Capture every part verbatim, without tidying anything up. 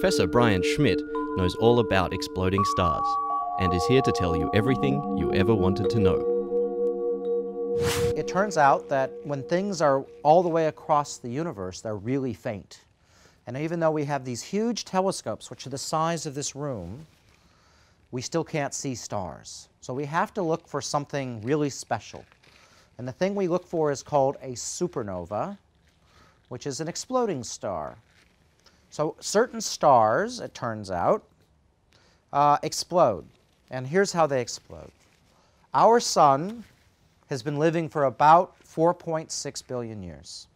Professor Brian Schmidt knows all about exploding stars and is here to tell you everything you ever wanted to know. It turns out that when things are all the way across the universe, they're really faint. And even though we have these huge telescopes, which are the size of this room, we still can't see stars. So we have to look for something really special. And the thing we look for is called a supernova, which is an exploding star. So certain stars, it turns out, uh, explode. And here's how they explode. Our sun has been living for about four point six billion years.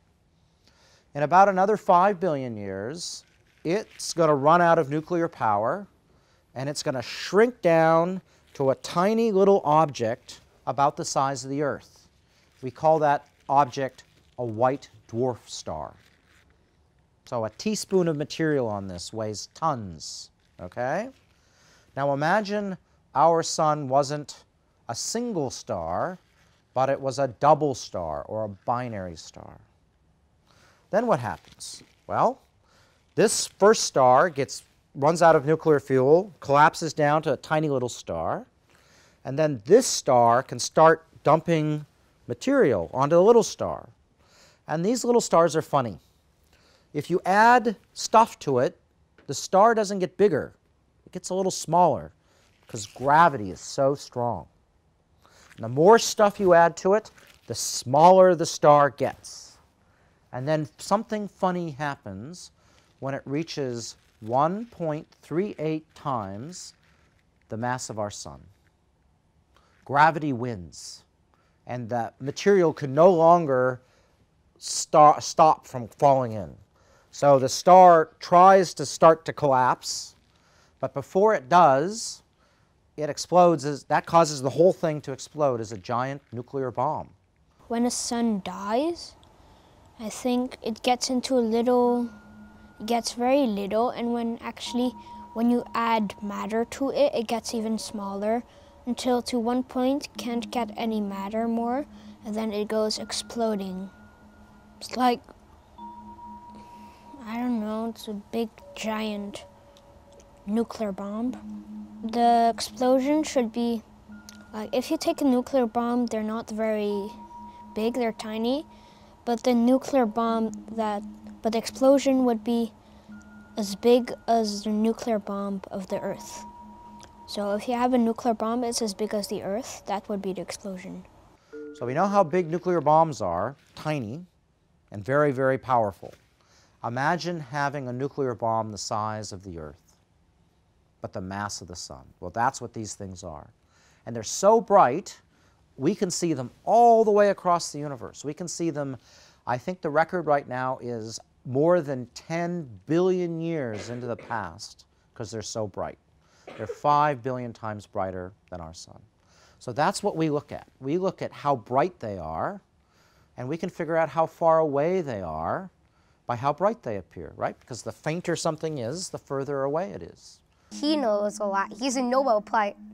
In about another five billion years, it's going to run out of nuclear power, and it's going to shrink down to a tiny little object about the size of the Earth. We call that object a white dwarf star. So a teaspoon of material on this weighs tons, okay? Now imagine our sun wasn't a single star, but it was a double star or a binary star. Then what happens? Well, this first star gets runs out of nuclear fuel, collapses down to a tiny little star, and then this star can start dumping material onto the little star. And these little stars are funny. If you add stuff to it, the star doesn't get bigger. It gets a little smaller because gravity is so strong. And the more stuff you add to it, the smaller the star gets. And then something funny happens when it reaches one point three eight times the mass of our sun. Gravity wins, and the material can no longer star stop from falling in. So the star tries to start to collapse, but before it does, it explodes. As, that causes the whole thing to explode as a giant nuclear bomb. When the sun dies, I think it gets into a little It gets very little, and when actually when you add matter to it, it gets even smaller until to one point can't get any matter more, and then it goes exploding. It's like, I don't know, it's a big giant nuclear bomb. The explosion should be, like, if you take a nuclear bomb, they're not very big, they're tiny, but the nuclear bomb that But the explosion would be as big as the nuclear bomb of the Earth. So if you have a nuclear bomb, it's as big as the Earth. That would be the explosion. So we know how big nuclear bombs are, tiny and very, very powerful. Imagine having a nuclear bomb the size of the Earth, but the mass of the sun. Well, that's what these things are. And they're so bright, we can see them all the way across the universe. We can see them, I think the record right now is more than ten billion years into the past because they're so bright. They're five billion times brighter than our sun. So that's what we look at. We look at how bright they are, and we can figure out how far away they are by how bright they appear, right? Because the fainter something is, the further away it is. He knows a lot. He's a Nobel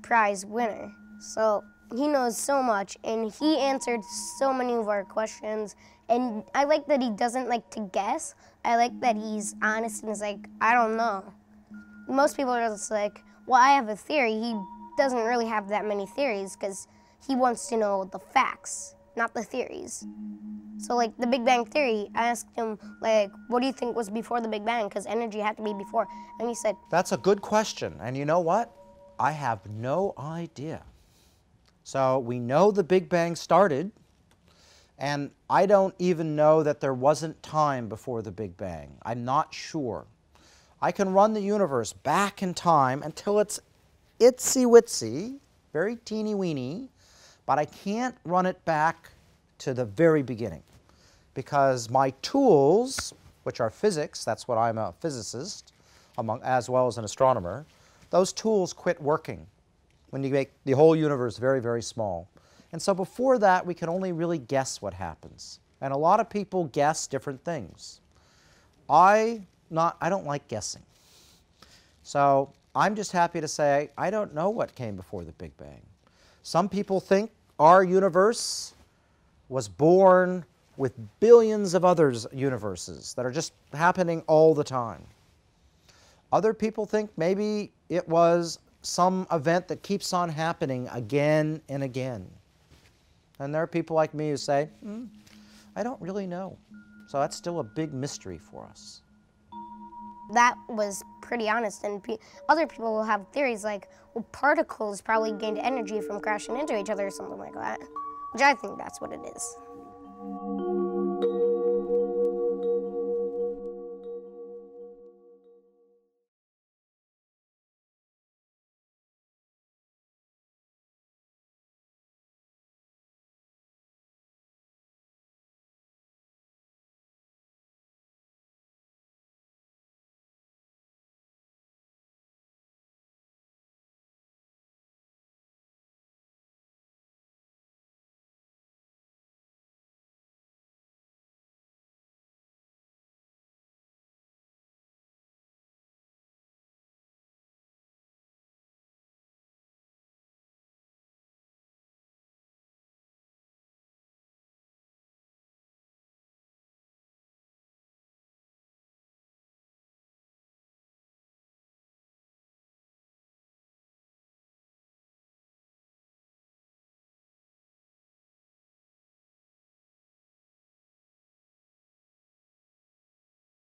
Prize winner, so he knows so much, and he answered so many of our questions. And I like that he doesn't like to guess. I like that he's honest and is like, I don't know. Most people are just like, well, I have a theory. He doesn't really have that many theories because he wants to know the facts, not the theories. So like the Big Bang Theory, I asked him, like, what do you think was before the Big Bang? Because energy had to be before. And he said, that's a good question. And you know what? I have no idea. So we know the Big Bang started, and I don't even know that there wasn't time before the Big Bang. I'm not sure. I can run the universe back in time until it's itsy-witsy, very teeny-weeny, but I can't run it back to the very beginning because my tools, which are physics, that's what I'm a physicist, among, as well as an astronomer, those tools quit working when you make the whole universe very, very small. And so before that, we can only really guess what happens. And a lot of people guess different things. I, not, I don't like guessing. So I'm just happy to say I don't know what came before the Big Bang. Some people think our universe was born with billions of other universes that are just happening all the time. Other people think maybe it was some event that keeps on happening again and again. And there are people like me who say, mm, I don't really know. So that's still a big mystery for us. That was pretty honest, and pe other people will have theories like, well, particles probably gained energy from crashing into each other or something like that, which I think that's what it is.